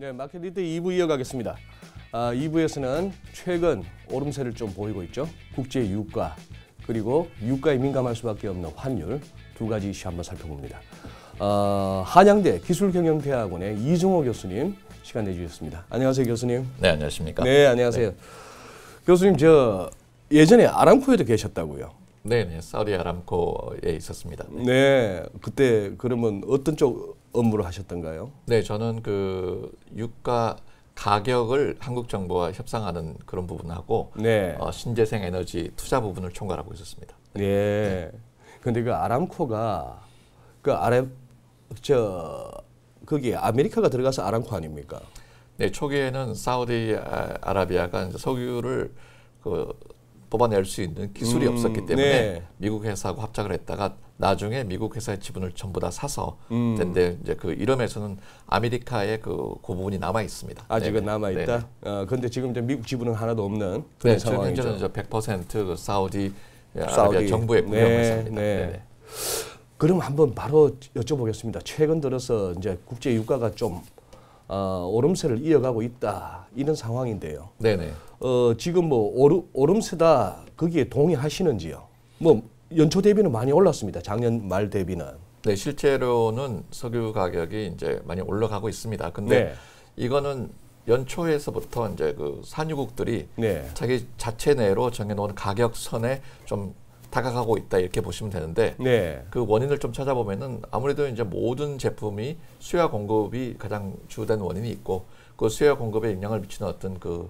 네, 마켓 리드 2부 이어가겠습니다. 2부에서는 최근 오름세를 좀 보이고 있죠. 국제 유가 그리고 유가에 민감할 수밖에 없는 환율 두 가지 이슈 한번 살펴봅니다. 한양대 기술경영대학원의 이종호 교수님 시간 내주셨습니다. 안녕하세요, 교수님. 네, 안녕하십니까. 네, 안녕하세요. 네. 교수님, 저 예전에 아람코에도 계셨다고요? 네, 사우디 아람코에 있었습니다. 네. 네, 그때 그러면 어떤 쪽 업무를 하셨던가요? 네, 저는 그 유가 가격을 한국 정부와 협상하는 그런 부분하고 네. 신재생 에너지 투자 부분을 총괄하고 있었습니다. 네. 그런데 네. 그 아람코가 그 거기 아메리카가 들어가서 아람코 아닙니까? 네, 초기에는 사우디 아라비아가 이제 석유를 그 뽑아낼 수 있는 기술이 없었기 때문에 네. 미국 회사하고 합작을 했다가 나중에 미국 회사의 지분을 전부 다 사서 근데 이제 그 이름에서는 아메리카의 그 부분이 남아 있습니다. 아직은 남아 있다. 그런데 지금 이제 미국 지분은 하나도 없는 그런 네, 상황이죠. 현재는 100% 사우디 아라비아 정부의 국영 회사입니다. 네. 네. 그럼 한번 바로 여쭤보겠습니다. 최근 들어서 이제 국제 유가가 좀 오름세를 이어가고 있다 이런 상황인데요. 네네. 지금 뭐 오름세다 거기에 동의하시는지요? 뭐 연초 대비는 많이 올랐습니다. 작년 말 대비는. 네, 실제로는 석유 가격이 이제 많이 올라가고 있습니다. 근데 네. 이거는 연초에서부터 이제 그 산유국들이 네. 자기 자체 내로 정해놓은 가격선에 좀 다가가고 있다 이렇게 보시면 되는데 네. 그 원인을 좀 찾아보면은 아무래도 이제 모든 제품이 수요와 공급이 가장 주된 원인이 있고 그 수요와 공급에 영향을 미치는 어떤 그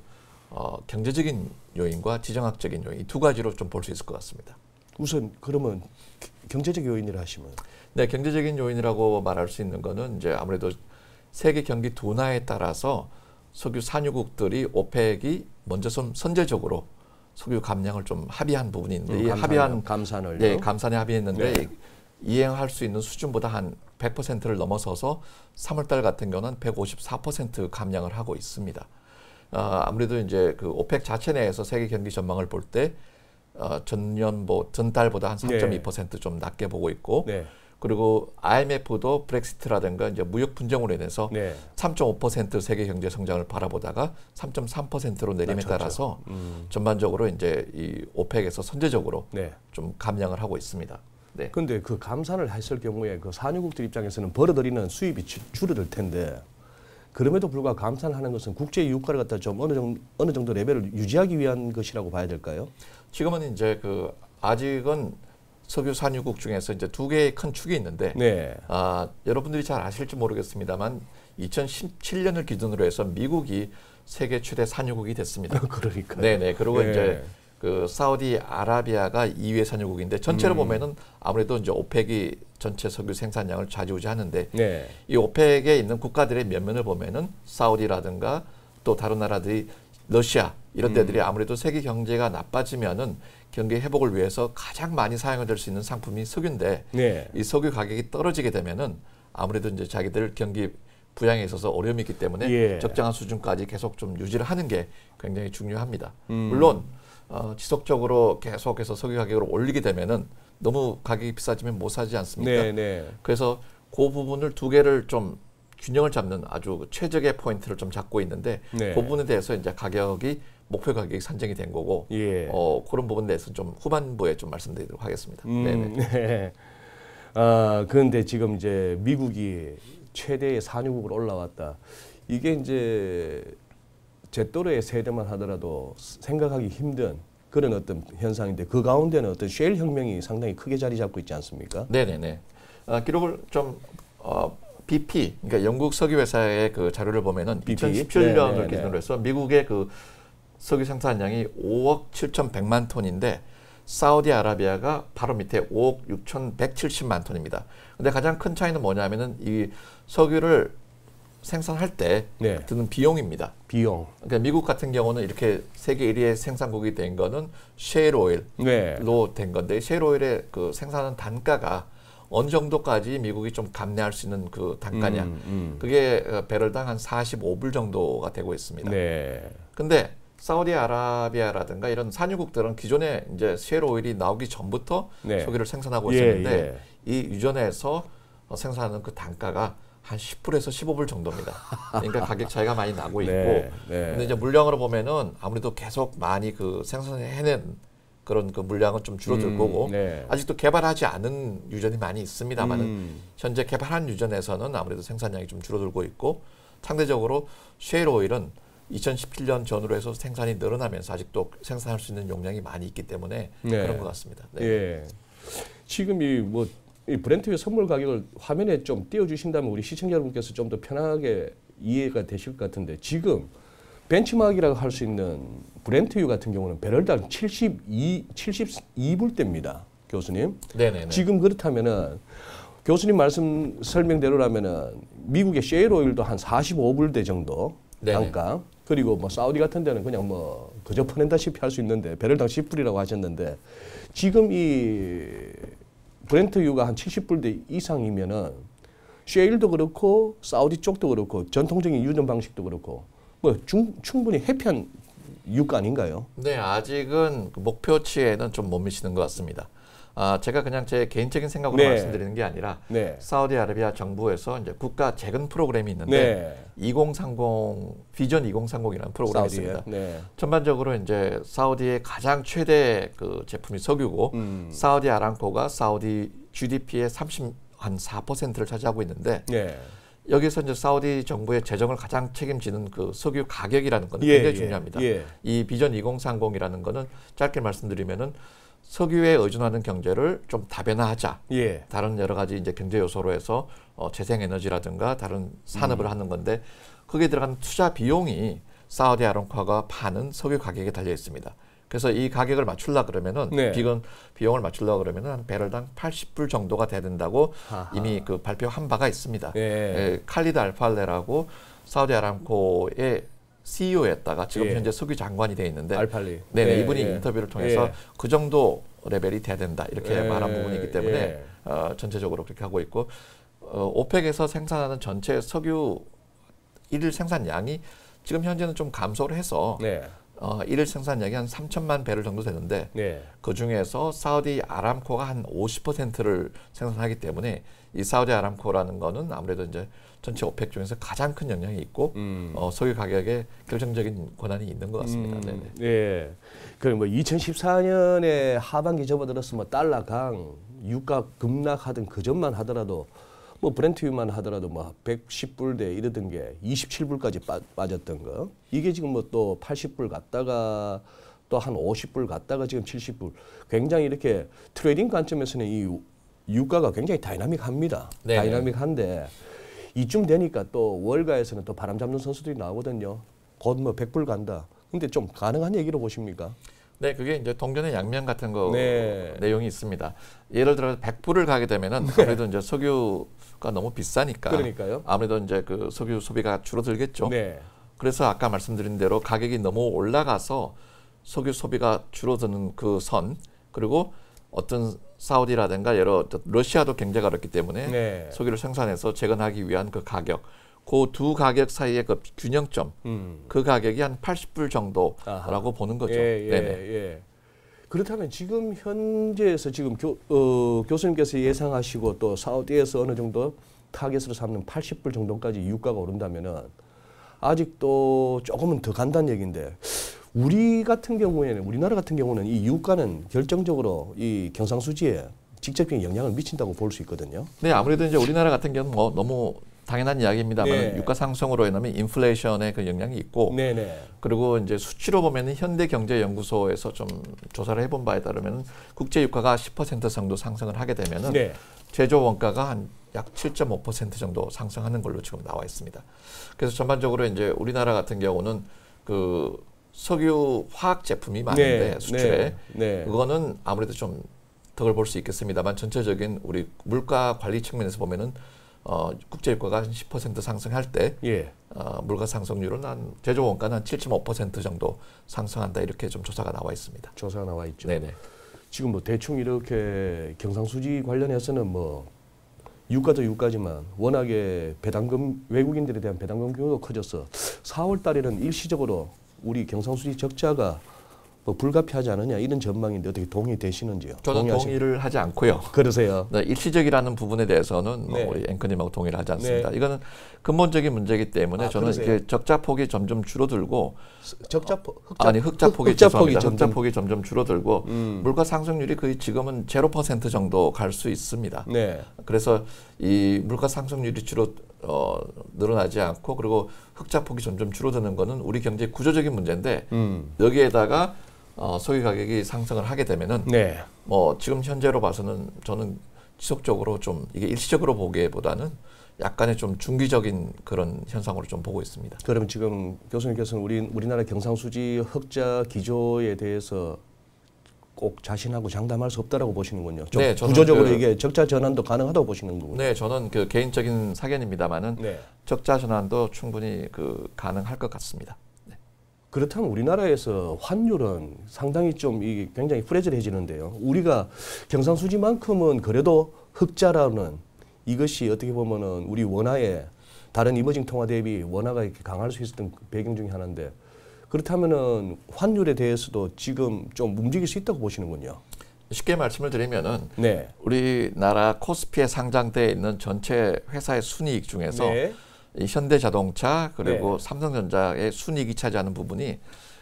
경제적인 요인과 지정학적인 요인 이 두 가지로 좀 볼 수 있을 것 같습니다. 우선 그러면 경제적 요인이라 하시면 네 경제적인 요인이라고 말할 수 있는 거는 이제 아무래도 세계 경기 둔화에 따라서 석유 산유국들이 오펙이 먼저 좀 선제적으로 석유 감량을 좀 합의한 부분이 있는데 이 합의한 감산을 네, 감산에 합의했는데 네. 이행할 수 있는 수준보다 한 100%를 넘어서서 3월달 같은 경우는 154% 감량을 하고 있습니다. 아무래도 이제 그 오펙 자체 내에서 세계 경기 전망을 볼 때 전달보다 한 3.2% 좀 네. 낮게 보고 있고 네. 그리고 IMF도 브렉시트라든가 이제 무역 분쟁으로 인해서 네. 3.5% 세계 경제 성장을 바라보다가 3.3%로 내림에 따라서 전반적으로 이제 이 오펙에서 선제적으로 네. 좀 감량을 하고 있습니다. 네. 근데 그 감산을 했을 경우에 그 산유국들 입장에서는 벌어들이는 수입이 줄어들 텐데 그럼에도 불구하고 감산하는 것은 국제 유가를 갖다 좀 어느 정도 레벨을 유지하기 위한 것이라고 봐야 될까요? 지금은 이제 그 아직은 석유 산유국 중에서 이제 두 개의 큰 축이 있는데 네. 여러분들이 잘 아실지 모르겠습니다만 2017년을 기준으로 해서 미국이 세계 최대 산유국이 됐습니다. 그러니까. 네네. 그리고 네. 이제 그 사우디 아라비아가 2위의 산유국인데 전체로 보면은 아무래도 이제 오펙이 전체 석유 생산량을 좌지우지하는데 네. 이 오펙에 있는 국가들의 면면을 보면은 사우디라든가 또 다른 나라들이 러시아 이런 데들이 아무래도 세계 경제가 나빠지면은 경기 회복을 위해서 가장 많이 사용될 수 있는 상품이 석유인데 네. 이 석유 가격이 떨어지게 되면은 아무래도 이제 자기들 경기 부양에 있어서 어려움이 있기 때문에 예. 적정한 수준까지 계속 좀 유지를 하는 게 굉장히 중요합니다. 물론 지속적으로 계속해서 석유 가격을 올리게 되면은 너무 가격이 비싸지면 못 사지 않습니까? 네, 네. 그래서 그 부분을 두 개를 좀 균형을 잡는 아주 최적의 포인트를 좀 잡고 있는데 네. 그 부분에 대해서 이제 가격이 목표 가격이 산정이 된 거고 예. 그런 부분에 대해서 좀 후반부에 좀 말씀드리도록 하겠습니다. 네. 그런데 지금 이제 미국이 최대의 산유국으로 올라왔다. 이게 이제 제 또래의 세대만 하더라도 생각하기 힘든 그런 어떤 현상인데 그 가운데는 어떤 셰일 혁명이 상당히 크게 자리 잡고 있지 않습니까? 네네네. 기록을 좀 BP 그러니까 영국 석유 회사의 그 자료를 보면은 2017년을 네네. 기준으로 해서 미국의 그 석유 생산량이 5억 7,100만 톤인데 사우디아라비아가 바로 밑에 5억 6,170만 톤입니다. 근데 가장 큰 차이는 뭐냐면은 이 석유를 생산할 때 네. 드는 비용입니다. 비용. 그러니까 미국 같은 경우는 이렇게 세계 1위의 생산국이 된 거는 셰일 오일로 네. 된 건데 셰일 오일의 그 생산하는 단가가 어느 정도까지 미국이 좀 감내할 수 있는 그 단가냐. 그게 배럴당 한 45불 정도가 되고 있습니다. 네. 근데 사우디아라비아라든가 이런 산유국들은 기존에 이제 셰일 오일이 나오기 전부터 석유를 네. 생산하고 있었는데 이 유전에서 생산하는 그 단가가 한 10불에서 15불 정도입니다. 그러니까 가격 차이가 많이 나고 있고, 네, 네. 근데 이제 물량으로 보면은 아무래도 계속 많이 그 생산해낸 그런 그 물량은 좀 줄어들 거고, 네. 아직도 개발하지 않은 유전이 많이 있습니다만은 현재 개발한 유전에서는 아무래도 생산량이 좀 줄어들고 있고, 상대적으로 셰일 오일은 2017년 전으로 해서 생산이 늘어나면서 아직도 생산할 수 있는 용량이 많이 있기 때문에 네. 그런 것 같습니다. 네. 예. 지금 이 뭐 이 브렌트유 선물 가격을 화면에 좀 띄워주신다면 우리 시청자 여러분께서 좀 더 편하게 이해가 되실 것 같은데, 지금 벤치마크라고 할 수 있는 브렌트유 같은 경우는 배럴당 72불대입니다. 교수님. 네네네. 지금 그렇다면은 교수님 말씀 설명대로라면은 미국의 셰일 오일도 한 45불대 정도 단가, 그리고 뭐 사우디 같은 데는 그냥 뭐 그저 퍼낸다시피 할 수 있는데 배럴당 10불이라고 하셨는데, 지금 이 브렌트유가 한 70불대 이상이면은 셰일도 그렇고 사우디 쪽도 그렇고 전통적인 유전 방식도 그렇고 뭐 충분히 해피한 유가 아닌가요? 네, 아직은 목표치에는 좀 못 미치는 것 같습니다. 아, 제가 그냥 제 개인적인 생각으로 네. 말씀드리는 게 아니라 네. 사우디아라비아 정부에서 이제 국가 재건 프로그램이 있는데 네. 2030 비전 2030이라는 프로그램이 사우디에? 있습니다. 네. 전반적으로 이제 사우디의 가장 최대 그 제품이 석유고 사우디 아람코가 사우디 GDP의 34%를 차지하고 있는데 네. 여기서 이제 사우디 정부의 재정을 가장 책임지는 그 석유 가격이라는 건 예, 굉장히 중요합니다. 예. 이 비전 2030이라는 거는 짧게 말씀드리면은 석유에 의존하는 경제를 좀 다변화하자. 예. 다른 여러 가지 이제 경제 요소로 해서 재생에너지라든가 다른 산업을 하는 건데, 거기에 들어가는 투자 비용이 사우디 아람코가 파는 석유 가격에 달려 있습니다. 그래서 이 가격을 맞추려 그러면은 네. 비용을 맞추려 그러면은 한 배럴당 80불 정도가 돼야 된다고 아하. 이미 그 발표한 바가 있습니다. 예. 예, 칼리드 알팔레라고 사우디 아람코의 CEO였다가 지금 예. 현재 석유 장관이 돼 있는데 알팔리. 네네, 예, 이분이 예. 인터뷰를 통해서 예. 그 정도 레벨이 돼야 된다 이렇게 예. 말한 부분이기 때문에 예. 전체적으로 그렇게 하고 있고, 오펙에서 생산하는 전체 석유 일일 생산량이 지금 현재는 좀 감소를 해서 네. 일일 생산량이 한 3천만 배럴 정도 되는데 네. 그중에서 사우디 아람코가 한 50%를 생산하기 때문에 이 사우디 아람코라는 거는 아무래도 이제 전체 오펙 중에서 가장 큰 영향이 있고 석유 가격에 결정적인 권한이 있는 것 같습니다. 예. 그럼 뭐 2014년에 하반기 접어들어서 뭐 달러 강, 유가 급락하던 그 전만 하더라도 뭐 브렌트유만 하더라도 뭐 110불대 이러던 게 27불까지 빠졌던 거. 이게 지금 뭐 또 80불 갔다가 또 한 50불 갔다가 지금 70불. 굉장히 이렇게 트레이딩 관점에서는 이 유가가 굉장히 다이나믹합니다. 네네. 다이나믹한데 이쯤 되니까 또 월가에서는 또 바람 잡는 선수들이 나오거든요. 곧 뭐 100불 간다. 근데 좀 가능한 얘기로 보십니까? 네, 그게 이제 동전의 양면 같은 거 네. 내용이 있습니다. 예를 들어 100불을 가게 되면은 아무래도 이제 석유가 너무 비싸니까 그러니까요. 아무래도 이제 그 석유 소비가 줄어들겠죠. 네. 그래서 아까 말씀드린 대로 가격이 너무 올라가서 석유 소비가 줄어드는 그 선, 그리고 어떤 사우디라든가 여러 러시아도 경제가 어렵기 때문에 네. 석유를 생산해서 재건하기 위한 그 가격, 그 두 가격 사이의 그 균형점, 그 가격이 한 80불 정도라고 아하. 보는 거죠. 예, 예, 예. 그렇다면 지금 현재에서 지금 교수님께서 예상하시고 또 사우디에서 어느 정도 타겟으로 삼는 80불 정도까지 유가가 오른다면은 아직도 조금은 더 간다는 얘기인데, 우리나라 같은 경우는 이 유가는 결정적으로 이 경상수지에 직접적인 영향을 미친다고 볼 수 있거든요. 네, 아무래도 이제 우리나라 같은 경우는 뭐 너무 당연한 이야기입니다만 네. 유가 상승으로 인하면 인플레이션의 그 영향이 있고 네, 네. 그리고 이제 수치로 보면은 현대경제연구소에서 좀 조사를 해본 바에 따르면 국제 유가가 10% 정도 상승을 하게 되면은 네. 제조 원가가 한 약 7.5% 정도 상승하는 걸로 지금 나와 있습니다. 그래서 전반적으로 이제 우리나라 같은 경우는 그 석유 화학 제품이 많은데 네, 수출에 네, 네. 그거는 아무래도 좀 덕을 볼 수 있겠습니다만 전체적인 우리 물가 관리 측면에서 보면은 국제 유가가 10% 상승할 때 예. 물가 상승률은 한 제조 원가는 한 7.5% 정도 상승한다 이렇게 좀 조사가 나와 있습니다. 조사가 나와 있죠. 네네. 지금 뭐 대충 이렇게 경상수지 관련해서는 뭐 유가도 유가지만 워낙에 배당금 외국인들에 대한 배당금 규모가 커져서 4월 달에는 일시적으로 우리 경상수지 적자가 불가피하지 않느냐 이런 전망인데 어떻게 동의되시는지요? 저는 동의를 하지 않고요. 그러세요. 네, 일시적이라는 부분에 대해서는 네. 뭐 우리 앵커님하고 동의를 하지 않습니다. 네. 이거는 근본적인 문제이기 때문에 저는 이게 적자폭이 점점 줄어들고 흑자폭이 점점 줄어들고 물가 상승률이 거의 지금은 0% 정도 갈 수 있습니다. 네. 그래서 이 물가 상승률이 늘어나지 않고 그리고 흑자폭이 점점 줄어드는 거는 우리 경제의 구조적인 문제인데 여기에다가 소유 가격이 상승을 하게 되면은 네. 뭐 지금 현재로 봐서는 저는 지속적으로 좀 이게 일시적으로 보기에보다는 약간의 좀 중기적인 그런 현상으로 좀 보고 있습니다. 그럼 지금 교수님께서는 우리나라 경상수지 흑자 기조에 대해서 꼭 자신하고 장담할 수 없다라고 보시는군요. 네, 구조적으로 이게 적자 전환도 가능하다고 보시는 거군요. 네, 저는 그 개인적인 사견입니다만은 네. 적자 전환도 충분히 가능할 것 같습니다. 네. 그렇다면 우리나라에서 환율은 상당히 좀 굉장히 프레즐해지는데요. 우리가 경상수지만큼은 그래도 흑자라는 이것이 어떻게 보면은 우리 원화에 다른 이머징 통화 대비 원화가 이렇게 강할 수 있었던 배경 중에 하나인데. 그렇다면은 환율에 대해서도 지금 좀 움직일 수 있다고 보시는군요. 쉽게 말씀을 드리면은 네. 우리나라 코스피에 상장되어 있는 전체 회사의 순이익 중에서 네. 이 현대자동차 그리고 네. 삼성전자의 순이익이 차지하는 부분이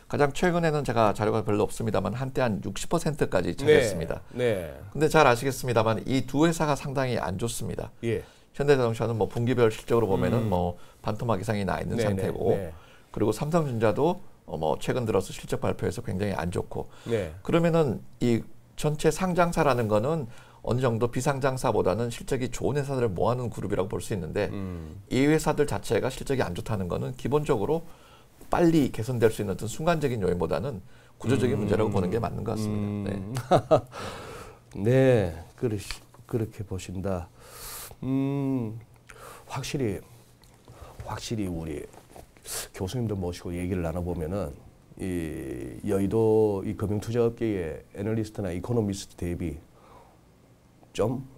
가장 최근에는 제가 자료가 별로 없습니다만 한때 한 60%까지 차지했습니다. 네. 근데 잘 아시겠습니다만 이 두 회사가 상당히 안 좋습니다. 예. 현대자동차는 뭐 분기별 실적으로 보면은 뭐 반토막 이상이 나 있는 상태고 네. 그리고 삼성전자도 뭐 최근 들어서 실적 발표에서 굉장히 안 좋고 네. 그러면은 이 전체 상장사라는 거는 어느 정도 비상장사보다는 실적이 좋은 회사들을 모아놓은 그룹이라고 볼 수 있는데 이 회사들 자체가 실적이 안 좋다는 거는 기본적으로 빨리 개선될 수 있는 어떤 순간적인 요인보다는 구조적인 문제라고 보는 게 맞는 것 같습니다. 네, 네 그렇게 보신다. 확실히 우리 교수님도 모시고 얘기를 나눠보면은 이 여의도 이 금융투자업계의 애널리스트나 이코노미스트 대비 좀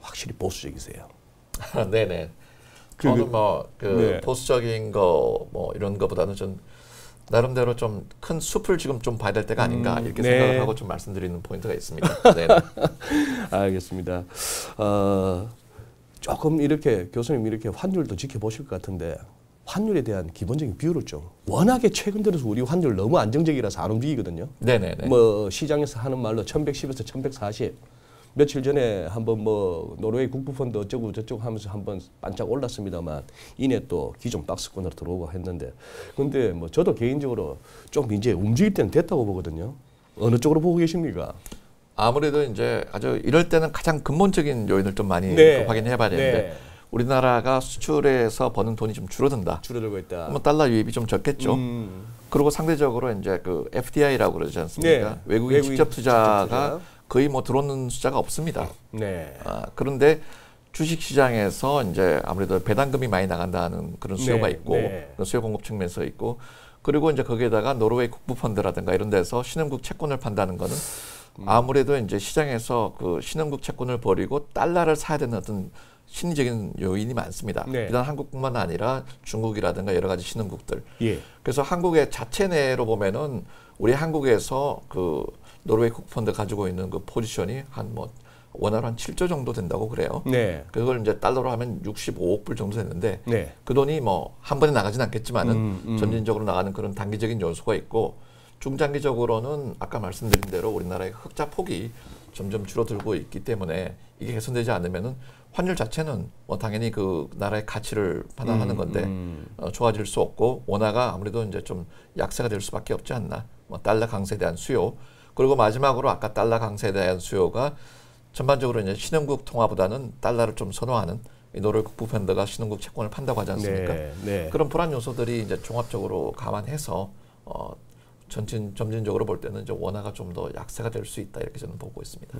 확실히 보수적이세요. 네네. 저는 뭐 네. 보수적인 거 뭐 이런 거보다는 좀 나름대로 좀 큰 숲을 지금 좀 봐야 될 때가 아닌가 이렇게 네. 생각을 하고 좀 말씀드리는 포인트가 있습니다. 네. 알겠습니다. 조금 이렇게 교수님 이렇게 환율도 지켜보실 것 같은데. 환율에 대한 기본적인 비율을 좀 워낙에 최근 들어서 우리 환율 너무 안정적이라서 안 움직이거든요. 네네네. 뭐 시장에서 하는 말로 1110에서 1140 며칠 전에 한번 뭐 노르웨이 국부펀드 어쩌고 저쩌고 하면서 한번 반짝 올랐습니다만 이내 또 기존 박스권으로 들어오고 했는데 근데 뭐 저도 개인적으로 좀 이제 움직일 때는 됐다고 보거든요. 어느 쪽으로 보고 계십니까? 아무래도 이제 아주 이럴 때는 가장 근본적인 요인을 좀 많이 네. 확인해봐야 되는데. 네. 우리나라가 수출에서 버는 돈이 좀 줄어든다. 줄어들고 있다. 뭐 달러 유입이 좀 적겠죠. 그리고 상대적으로 이제 그 FDI라고 그러지 않습니까? 네. 외국인 직접 투자가 거의 뭐 들어오는 숫자가 없습니다. 네. 아, 그런데 주식 시장에서 이제 아무래도 배당금이 많이 나간다는 그런 수요가 네. 있고 네. 수요 공급 측면에서 있고 그리고 이제 거기에다가 노르웨이 국부펀드라든가 이런 데서 신흥국 채권을 판다는 거는 아무래도 이제 시장에서 그 신흥국 채권을 버리고 달러를 사야 되는 어떤 심리적인 요인이 많습니다. 네. 비단 한국뿐만 아니라 중국이라든가 여러 가지 신흥국들. 예. 그래서 한국의 자체 내로 보면은 우리 한국에서 그 노르웨이 국펀드 가지고 있는 그 포지션이 한 뭐 원화로 한 7조 정도 된다고 그래요. 네. 그걸 이제 달러로 하면 65억 불 정도 됐는데 네. 그 돈이 뭐 한 번에 나가진 않겠지만은 점진적으로 나가는 그런 단기적인 요소가 있고 중장기적으로는 아까 말씀드린 대로 우리나라의 흑자 폭이 점점 줄어들고 있기 때문에 이게 개선되지 않으면은 환율 자체는 뭐 당연히 그 나라의 가치를 반환하는 건데 좋아질 수 없고 원화가 아무래도 이제 좀 약세가 될 수밖에 없지 않나. 뭐 달러 강세에 대한 수요 그리고 마지막으로 아까 달러 강세에 대한 수요가 전반적으로 이제 신흥국 통화보다는 달러를 좀 선호하는 이 노르웨이 국부펀드가 신흥국 채권을 판다고 하지 않습니까? 네, 네. 그런 불안 요소들이 이제 종합적으로 감안해서 점진적으로 볼 때는 이제 원화가 좀 더 약세가 될 수 있다 이렇게 저는 보고 있습니다.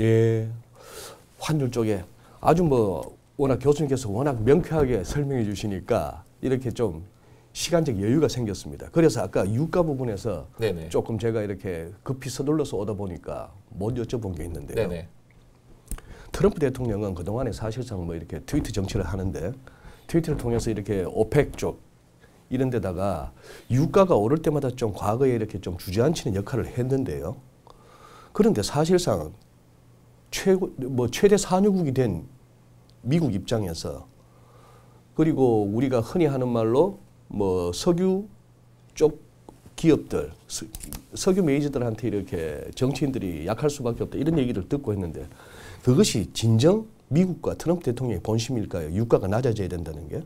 예. 환율 쪽에 아주 뭐 워낙 교수님께서 워낙 명쾌하게 설명해 주시니까 이렇게 좀 시간적 여유가 생겼습니다. 그래서 아까 유가 부분에서 네네. 조금 제가 이렇게 급히 서둘러서 오다 보니까 못 여쭤본 게 있는데요. 네네. 트럼프 대통령은 그동안에 사실상 뭐 이렇게 트위터 정치를 하는데 트위터를 통해서 이렇게 오펙 쪽 이런 데다가 유가가 오를 때마다 좀 과거에 이렇게 좀 주저앉히는 역할을 했는데요. 그런데 사실상 최대 산유국이 된 미국 입장에서, 그리고 우리가 흔히 하는 말로 뭐 석유 쪽 기업들, 석유 메이저들한테 이렇게 정치인들이 약할 수밖에 없다 이런 얘기를 듣고 했는데, 그것이 진정 미국과 트럼프 대통령의 본심일까요? 유가가 낮아져야 된다는 게?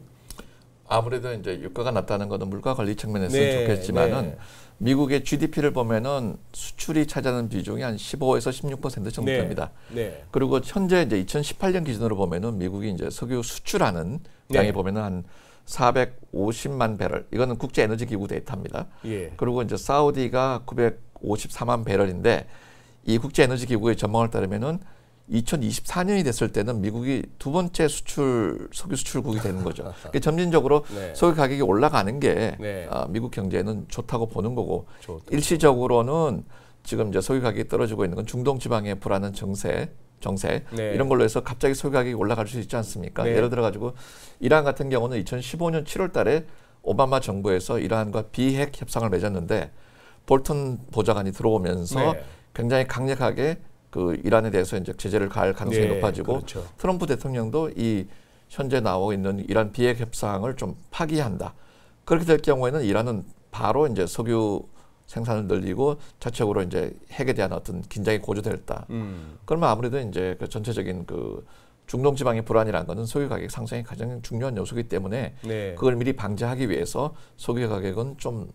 아무래도 이제 유가가 낮다는 것은 물가 관리 측면에서는 좋겠지만은 미국의 GDP를 보면은 수출이 차지하는 비중이 한 15에서 16% 정도 됩니다. 그리고 현재 이제 2018년 기준으로 보면은 미국이 이제 석유 수출하는 양이 보면은 한 450만 배럴. 이거는 국제 에너지 기구 데이터입니다. 그리고 이제 사우디가 954만 배럴인데 이 국제 에너지 기구의 전망을 따르면은 2024년이 됐을 때는 미국이 두 번째 석유 수출국이 되는 거죠. 그러니까 점진적으로 석유 가격이 올라가는 게 미국 경제에는 좋다고 보는 거고, 일시적으로는 지금 이제 석유 가격이 떨어지고 있는 건 중동 지방의 불안한 정세 이런 걸로 해서 갑자기 석유 가격이 올라갈 수 있지 않습니까? 예를 들어 가지고 이란 같은 경우는 2015년 7월 달에 오바마 정부에서 이란과 비핵 협상을 맺었는데 볼턴 보좌관이 들어오면서 굉장히 강력하게 그 이란에 대해서 이제 제재를 가할 가능성이 높아지고 트럼프 대통령도 이 현재 나오고 있는 이란 비핵 협상을 좀 파기한다. 그렇게 될 경우에는 이란은 바로 이제 석유 생산을 늘리고 자체적으로 이제 핵에 대한 어떤 긴장이 고조됐다. 그러면 아무래도 이제 그 전체적인 그 중동 지방의 불안이라는 것은 석유 가격 상승이 가장 중요한 요소이기 때문에 그걸 미리 방지하기 위해서 석유 가격은 좀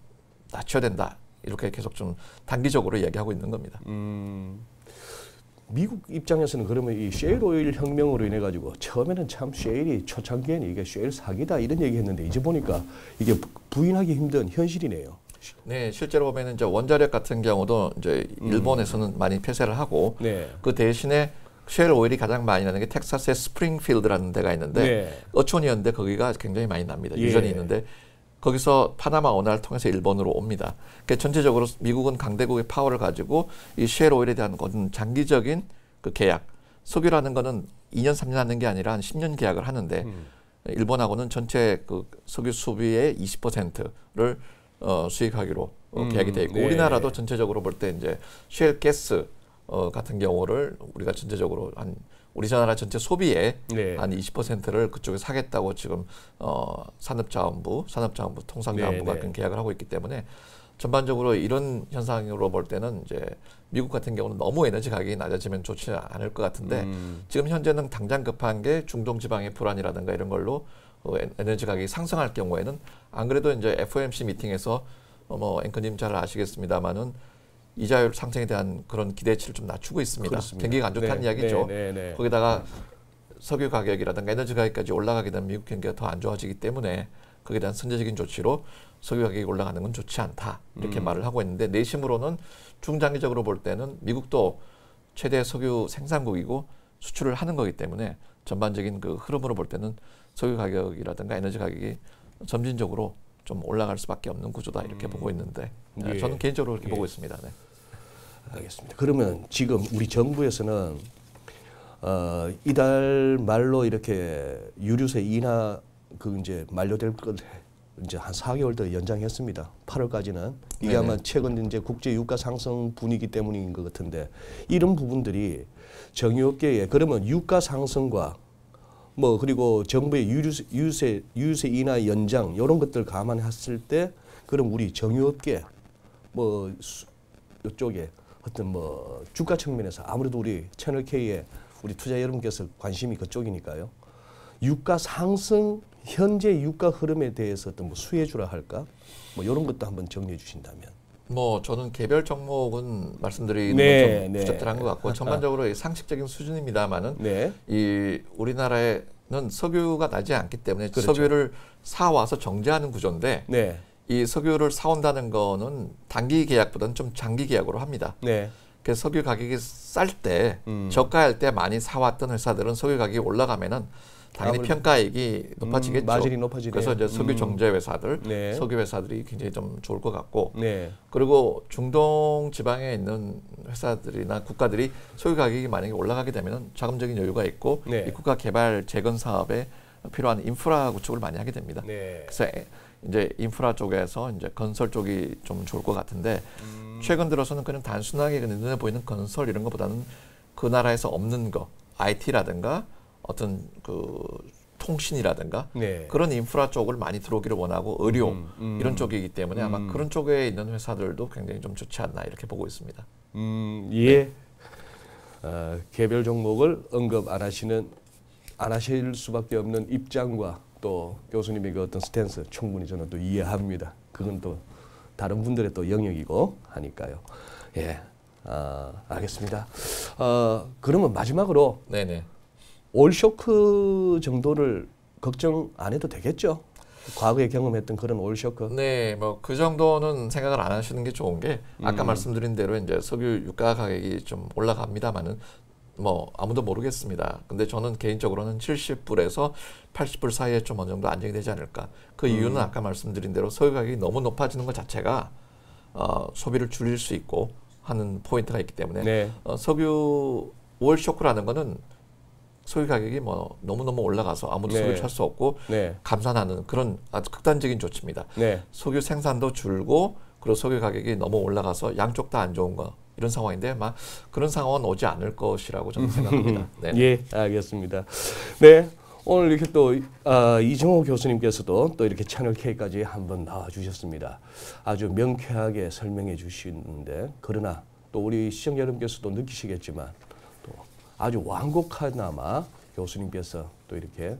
낮춰야 된다. 이렇게 계속 좀 단기적으로 얘기하고 있는 겁니다. 미국 입장에서는 그러면 이 셰일 오일 혁명으로 인해 가지고 처음에는 참 셰일이 초창기에는 이게 셰일 사기다 이런 얘기했는데 이제 보니까 이게 부인하기 힘든 현실이네요. 네, 실제로 보면은 이제 원자력 같은 경우도 이제 일본에서는 많이 폐쇄를 하고 그 대신에 셰일 오일이 가장 많이 나는 게 텍사스의 스프링필드라는 데가 있는데 어촌이었는데 거기가 굉장히 많이 납니다. 유전이 있는데. 거기서 파나마 운하를 통해서 일본으로 옵니다. 그러니까 전체적으로 미국은 강대국의 파워를 가지고 이 셰일 오일에 대한 것은 장기적인 그 계약, 석유라는 거는 2년, 3년 하는 게 아니라 한 10년 계약을 하는데 일본하고는 전체 그 석유 수비의 20%를 수익하기로 계약이 돼 있고 우리나라도 전체적으로 볼 때 이제 셰일 가스 같은 경우를 우리가 전체적으로 한 우리나라 전체 소비의 한 20%를 그쪽에 사겠다고 지금 산업자원부, 통상자원부가 계약을 하고 있기 때문에 전반적으로 이런 현상으로 볼 때는 이제 미국 같은 경우는 너무 에너지 가격이 낮아지면 좋지 않을 것 같은데 지금 현재는 당장 급한 게 중동 지방의 불안이라든가 이런 걸로 에너지 가격이 상승할 경우에는 안 그래도 이제 FOMC 미팅에서 뭐 앵커님 잘 아시겠습니다만은 이자율 상승에 대한 그런 기대치를 좀 낮추고 있습니다. 그렇습니다. 경기가 안 좋다는 이야기죠. 거기다가 석유 가격이라든가 에너지 가격까지 올라가게 되면 미국 경기가 더 안 좋아지기 때문에 거기에 대한 선제적인 조치로 석유 가격이 올라가는 건 좋지 않다. 이렇게 말을 하고 있는데 내심으로는 중장기적으로 볼 때는 미국도 최대 석유 생산국이고 수출을 하는 거기 때문에 전반적인 그 흐름으로 볼 때는 석유 가격이라든가 에너지 가격이 점진적으로 좀 올라갈 수밖에 없는 구조다 이렇게 보고 있는데 저는 개인적으로 그렇게 보고 있습니다. 알겠습니다. 그러면 지금 우리 정부에서는 이달 말로 이렇게 유류세 인하 그 이제 만료될 것 이제 한 4개월 더 연장했습니다. 8월까지는 이게 아마 최근 이제 국제 유가 상승 분위기 때문인 것 같은데 이런 부분들이 정유업계에 그러면 유가 상승과 뭐 그리고 정부의 유류세 인하 연장 이런 것들 감안했을 때 그럼 우리 정유업계 뭐 이쪽에 어떤 뭐 주가 측면에서 아무래도 우리 채널 K의 우리 투자 여러분께서 관심이 그쪽이니까요. 유가 상승 현재 유가 흐름에 대해서 어떤 뭐 수혜주라 할까 뭐 이런 것도 한번 정리해 주신다면. 뭐 저는 개별 종목은 말씀드리는 건 좀 부적절한 것 같고 전반적으로 상식적인 수준입니다만은 이 우리나라에는 석유가 나지 않기 때문에 석유를 사 와서 정제하는 구조인데 이 석유를 사 온다는 거는 단기 계약보다는 좀 장기 계약으로 합니다. 그래서 석유 가격이 쌀 때 저가일 때 많이 사 왔던 회사들은 석유 가격이 올라가면은 당연히 평가액이 높아지겠죠. 마진이 높아지네요. 그래서 이제 석유 정제 회사들, 석유 회사들이 굉장히 좀 좋을 것 같고, 그리고 중동 지방에 있는 회사들이나 국가들이 석유 가격이 만약에 올라가게 되면 자금적인 여유가 있고 이 국가 개발 재건 사업에 필요한 인프라 구축을 많이 하게 됩니다. 그래서 이제 인프라 쪽에서 이제 건설 쪽이 좀 좋을 것 같은데 최근 들어서는 그냥 단순하게 눈에 보이는 건설 이런 것보다는 그 나라에서 없는 거, IT라든가 어떤 그 통신이라든가 네. 그런 인프라 쪽을 많이 들어오기를 원하고 의료 이런 쪽이기 때문에 아마 그런 쪽에 있는 회사들도 굉장히 좀 좋지 않나 이렇게 보고 있습니다. 예. 네. 개별 종목을 언급 안 하실 수밖에 없는 입장과 또 교수님의 그 어떤 스탠스 충분히 저는 또 이해합니다. 그건 또 다른 분들의 또 영역이고 하니까요. 예, 알겠습니다. 그러면 마지막으로 네네. 올 쇼크 정도를 걱정 안 해도 되겠죠? 과거에 경험했던 그런 올 쇼크. 네, 뭐 그 정도는 생각을 안 하시는 게 좋은 게 아까 말씀드린 대로 이제 석유 유가 가격이 좀 올라갑니다만은. 뭐 아무도 모르겠습니다. 근데 저는 개인적으로는 70불에서 80불 사이에 좀 어느 정도 안정이 되지 않을까. 그 이유는 아까 말씀드린 대로 석유 가격이 너무 높아지는 것 자체가 소비를 줄일 수 있고 하는 포인트가 있기 때문에 네. 석유 월 쇼크라는 거는 석유 가격이 뭐 너무너무 올라가서 아무도 네. 석유 찰 수 없고 네. 감산하는 그런 아주 극단적인 조치입니다. 네. 석유 생산도 줄고 그리고 석유 가격이 너무 올라가서 양쪽 다 안 좋은 거. 이런 상황인데 막 그런 상황은 오지 않을 것이라고 저는 생각합니다. 네. 예, 알겠습니다. 네, 오늘 이렇게 또 이종호 교수님께서도 또 이렇게 채널 K까지 한번 나와주셨습니다. 아주 명쾌하게 설명해 주시는데 그러나 또 우리 시청자 여러분께서도 느끼시겠지만 또 아주 완곡하나마 교수님께서 또 이렇게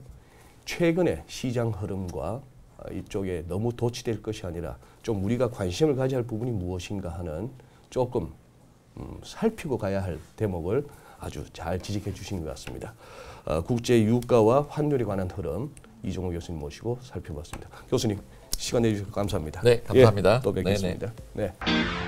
최근의 시장 흐름과 이쪽에 너무 도취될 것이 아니라 좀 우리가 관심을 가져야 할 부분이 무엇인가 하는 조금 살피고 가야 할 대목을 아주 잘 지적해 주신 것 같습니다. 국제 유가와 환율에 관한 흐름 이종호 교수님 모시고 살펴봤습니다. 교수님 시간 내주셔서 감사합니다. 네, 감사합니다. 예, 또 뵙겠습니다. 네네. 네.